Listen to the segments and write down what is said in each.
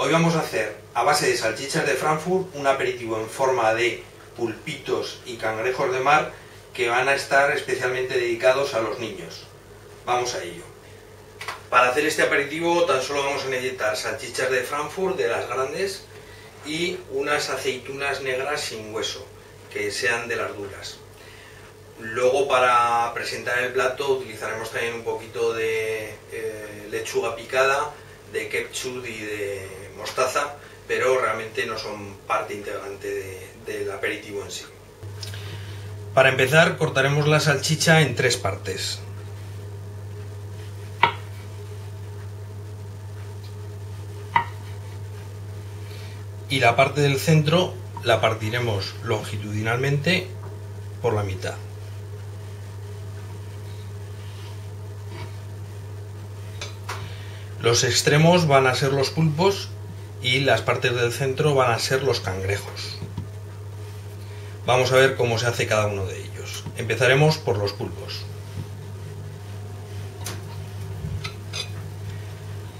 Hoy vamos a hacer, a base de salchichas de Frankfurt, un aperitivo en forma de pulpitos y cangrejos de mar que van a estar especialmente dedicados a los niños. Vamos a ello. Para hacer este aperitivo tan solo vamos a necesitar salchichas de Frankfurt, de las grandes, y unas aceitunas negras sin hueso, que sean de las duras. Luego, para presentar el plato, utilizaremos también un poquito de lechuga picada, de ketchup y de mostaza, pero realmente no son parte integrante del aperitivo en sí. Para empezar, cortaremos la salchicha en tres partes. Y la parte del centro la partiremos longitudinalmente por la mitad. Los extremos van a ser los pulpos y las partes del centro van a ser los cangrejos. Vamos a ver cómo se hace cada uno de ellos. Empezaremos por los pulpos.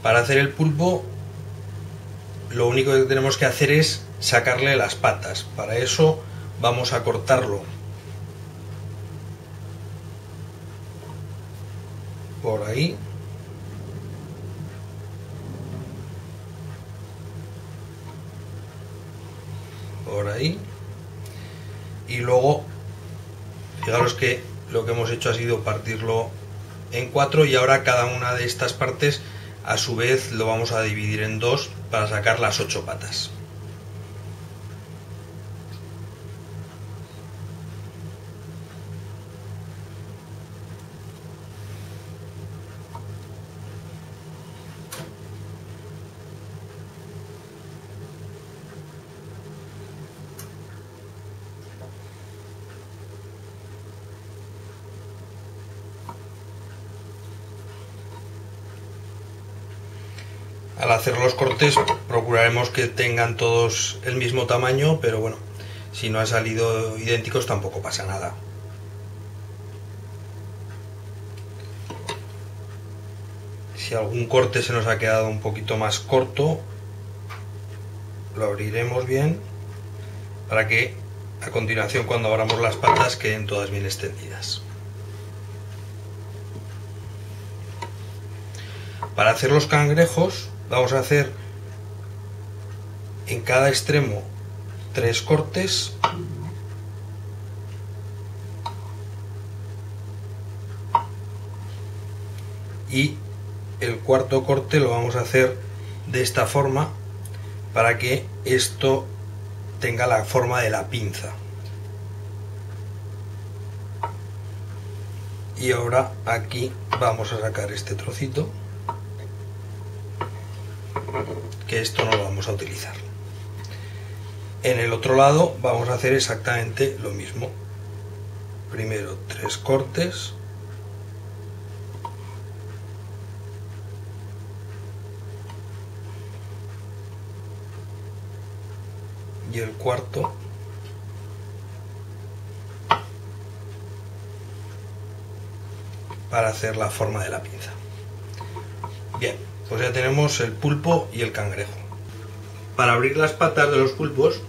Para hacer el pulpo, lo único que tenemos que hacer es sacarle las patas. Para eso vamos a cortarlo por ahí. Por ahí. Y luego, fijaros que lo que hemos hecho ha sido partirlo en cuatro, y ahora cada una de estas partes a su vez lo vamos a dividir en dos para sacar las 8 patas. Al hacer los cortes procuraremos que tengan todos el mismo tamaño, pero bueno, si no han salido idénticos tampoco pasa nada. Si algún corte se nos ha quedado un poquito más corto, lo abriremos bien para que a continuación, cuando abramos las patas, queden todas bien extendidas. Para hacer los cangrejos vamos a hacer en cada extremo 3 cortes y el cuarto corte lo vamos a hacer de esta forma para que esto tenga la forma de la pinza. Y ahora aquí vamos a sacar este trocito, que esto no lo vamos a utilizar. En el otro lado vamos a hacer exactamente lo mismo. Primero 3 cortes y el cuarto, para hacer la forma de la pinza. Bien. Pues ya tenemos el pulpo y el cangrejo. Para abrir las patas de los pulpos,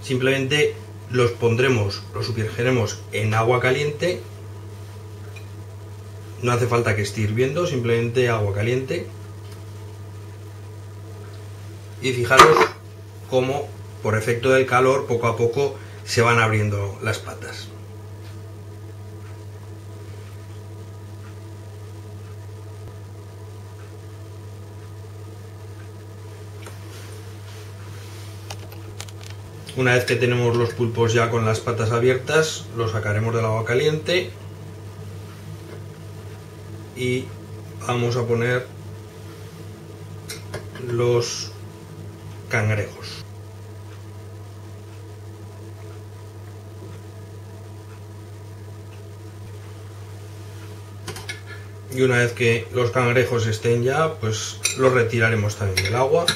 simplemente los pondremos, los sumergiremos en agua caliente. No hace falta que esté hirviendo, simplemente agua caliente. Y fijaros cómo, por efecto del calor, poco a poco se van abriendo las patas. Una vez que tenemos los pulpos ya con las patas abiertas, los sacaremos del agua caliente y vamos a poner los cangrejos. Y una vez que los cangrejos estén ya, pues los retiraremos también del agua.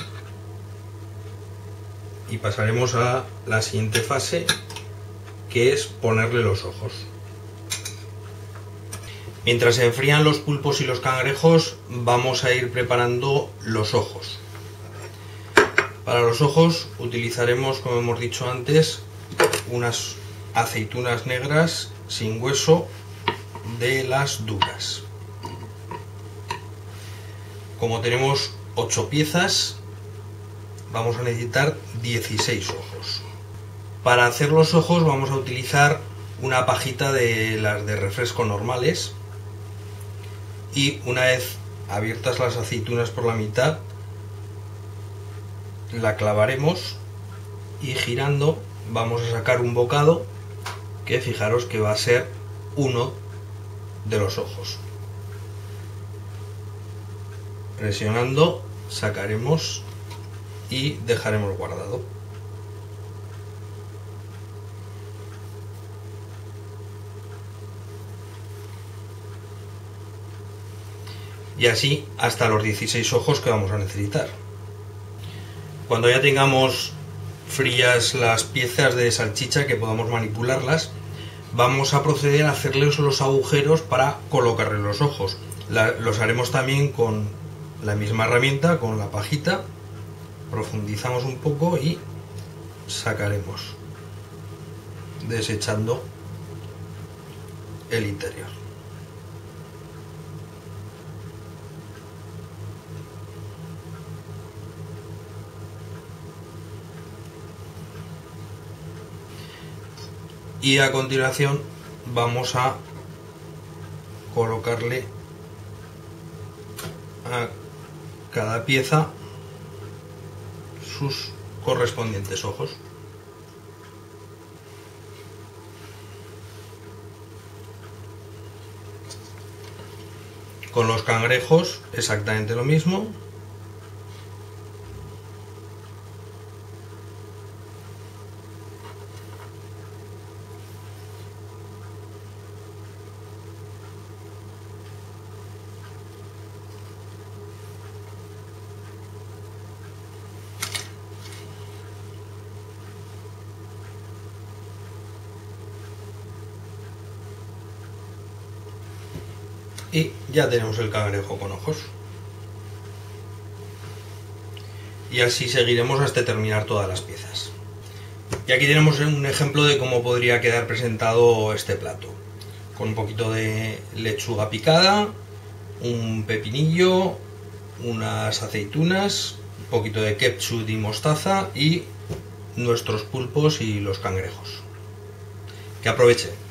Y pasaremos a la siguiente fase, que es ponerle los ojos. Mientras se enfrían los pulpos y los cangrejos, vamos a ir preparando los ojos. Para los ojos utilizaremos, como hemos dicho antes, unas aceitunas negras sin hueso de las duras. Como tenemos 8 piezas, vamos a necesitar 16 ojos. Para hacer los ojos vamos a utilizar una pajita de las de refresco normales, y una vez abiertas las aceitunas por la mitad, la clavaremos y girando vamos a sacar un bocado que fijaros que va a ser uno de los ojos. Presionando sacaremos y dejaremos guardado. Y así hasta los 16 ojos que vamos a necesitar. Cuando ya tengamos frías las piezas de salchicha que podamos manipularlas, vamos a proceder a hacerles los agujeros para colocarle los ojos. Los haremos también con la misma herramienta, con la pajita. Profundizamos un poco y sacaremos, desechando el interior. Y a continuación vamos a colocarle a cada pieza sus correspondientes ojos. Con los cangrejos exactamente lo mismo. Y ya tenemos el cangrejo con ojos. Y así seguiremos hasta terminar todas las piezas. Y aquí tenemos un ejemplo de cómo podría quedar presentado este plato. Con un poquito de lechuga picada, un pepinillo, unas aceitunas, un poquito de ketchup y mostaza y nuestros pulpos y los cangrejos. Que aprovechen.